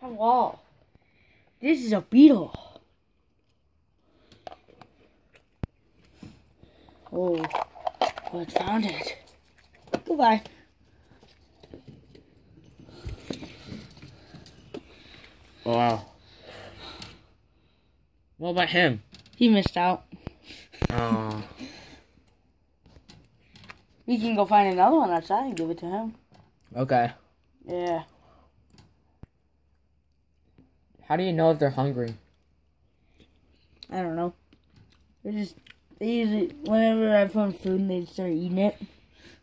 Hello. This is a beetle. Oh, but found it. Goodbye. Wow. What about him? He missed out. Oh. We can go find another one outside and give it to him. Okay. Yeah. How do you know if they're hungry? I don't know. They just, whenever I put food, they start eating it.